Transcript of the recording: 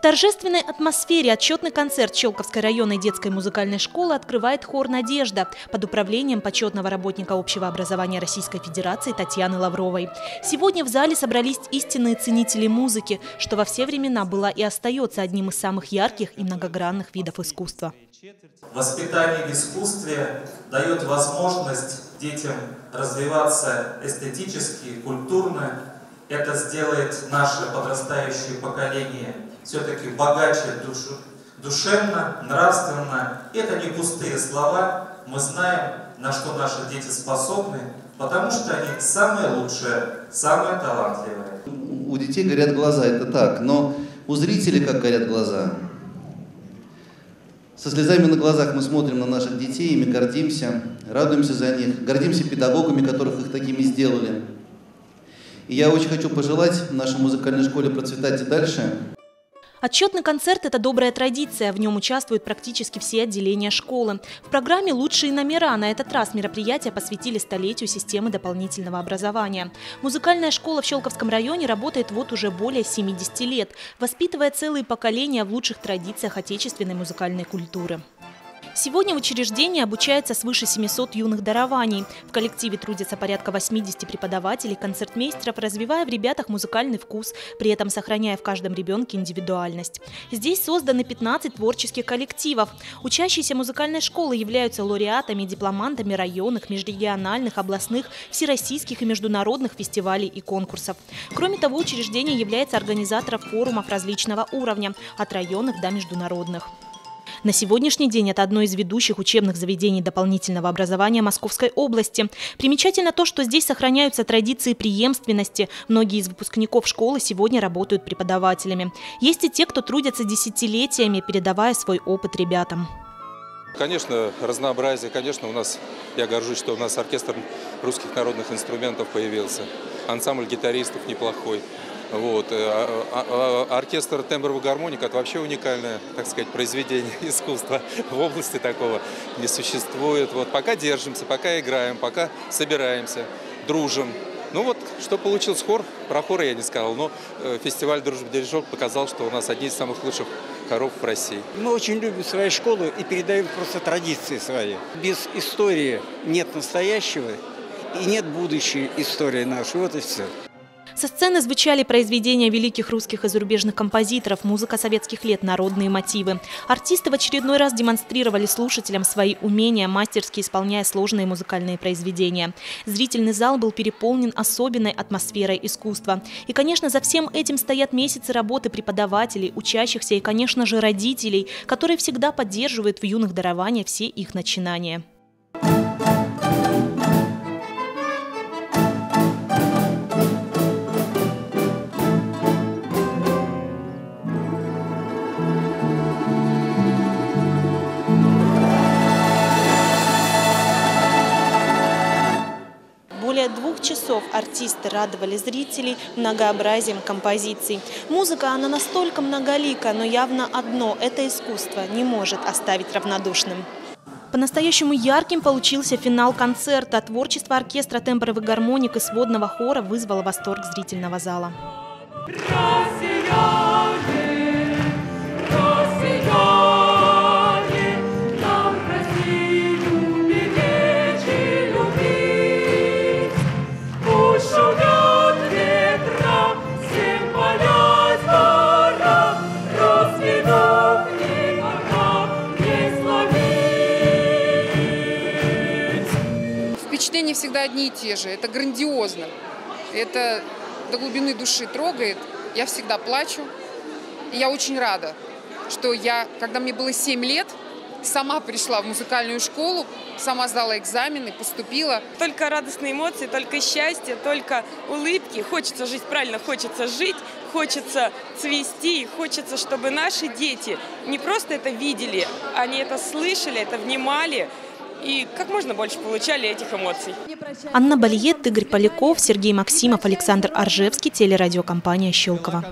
В торжественной атмосфере отчетный концерт Щелковской районной детской музыкальной школы открывает хор «Надежда» под управлением почетного работника общего образования Российской Федерации Татьяны Лавровой. Сегодня в зале собрались истинные ценители музыки, что во все времена была и остается одним из самых ярких и многогранных видов искусства. Воспитание в искусстве дает возможность детям развиваться эстетически, культурно. Это сделает наше подрастающее поколение все-таки богаче душевно, нравственно. Это не пустые слова. Мы знаем, на что наши дети способны, потому что они самые лучшие, самые талантливые. У детей горят глаза, это так, но у зрителей как горят глаза. Со слезами на глазах мы смотрим на наших детей, ими гордимся, радуемся за них, гордимся педагогами, которых их такими сделали. И я очень хочу пожелать нашей музыкальной школе процветать и дальше. Отчетный концерт – это добрая традиция, в нем участвуют практически все отделения школы. В программе «Лучшие номера» на этот раз мероприятия посвятили столетию системы дополнительного образования. Музыкальная школа в Щелковском районе работает вот уже более 70 лет, воспитывая целые поколения в лучших традициях отечественной музыкальной культуры. Сегодня в учреждении обучается свыше 700 юных дарований. В коллективе трудятся порядка 80 преподавателей, концертмейстеров, развивая в ребятах музыкальный вкус, при этом сохраняя в каждом ребенке индивидуальность. Здесь созданы 15 творческих коллективов. Учащиеся музыкальной школы являются лауреатами и дипломантами районных, межрегиональных, областных, всероссийских и международных фестивалей и конкурсов. Кроме того, учреждение является организатором форумов различного уровня, от районных до международных. На сегодняшний день это одно из ведущих учебных заведений дополнительного образования Московской области. Примечательно то, что здесь сохраняются традиции преемственности. Многие из выпускников школы сегодня работают преподавателями. Есть и те, кто трудятся десятилетиями, передавая свой опыт ребятам. Конечно, разнообразие. Конечно, я горжусь, что у нас оркестр русских народных инструментов появился. Ансамбль гитаристов неплохой. Вот. Оркестр тембровых гармоник – это вообще уникальное, так сказать, произведение искусства. В области такого не существует. Вот. Пока держимся, пока играем, пока собираемся, дружим. Ну вот, что получился хор, про хоры я не сказал, но фестиваль «Дружба-дережок» показал, что у нас одни из самых лучших хоров в России. Мы очень любим свою школу и передаем просто традиции свои. Без истории нет настоящего и нет будущей истории нашей. Вот и все. Со сцены звучали произведения великих русских и зарубежных композиторов, музыка советских лет, народные мотивы. Артисты в очередной раз демонстрировали слушателям свои умения, мастерски исполняя сложные музыкальные произведения. Зрительный зал был переполнен особенной атмосферой искусства. И, конечно, за всем этим стоят месяцы работы преподавателей, учащихся и, конечно же, родителей, которые всегда поддерживают в юных дарованиях все их начинания. Более 2 часов артисты радовали зрителей многообразием композиций. Музыка, она настолько многолика, но явно одно – это искусство не может оставить равнодушным. По-настоящему ярким получился финал концерта. Творчество оркестра тембровых гармоник и сводного хора вызвало восторг зрительного зала. Впечатления всегда одни и те же. Это грандиозно. Это до глубины души трогает. Я всегда плачу. И я очень рада, что я, когда мне было 7 лет, сама пришла в музыкальную школу, сама сдала экзамены, поступила. Только радостные эмоции, только счастье, только улыбки. Хочется жить правильно, хочется жить, хочется цвести, хочется, чтобы наши дети не просто это видели, они это слышали, это внимали. И как можно больше получали этих эмоций. Анна Бальет, Игорь Поляков, Сергей Максимов, Александр Аржевский, телерадиокомпания «Щелково».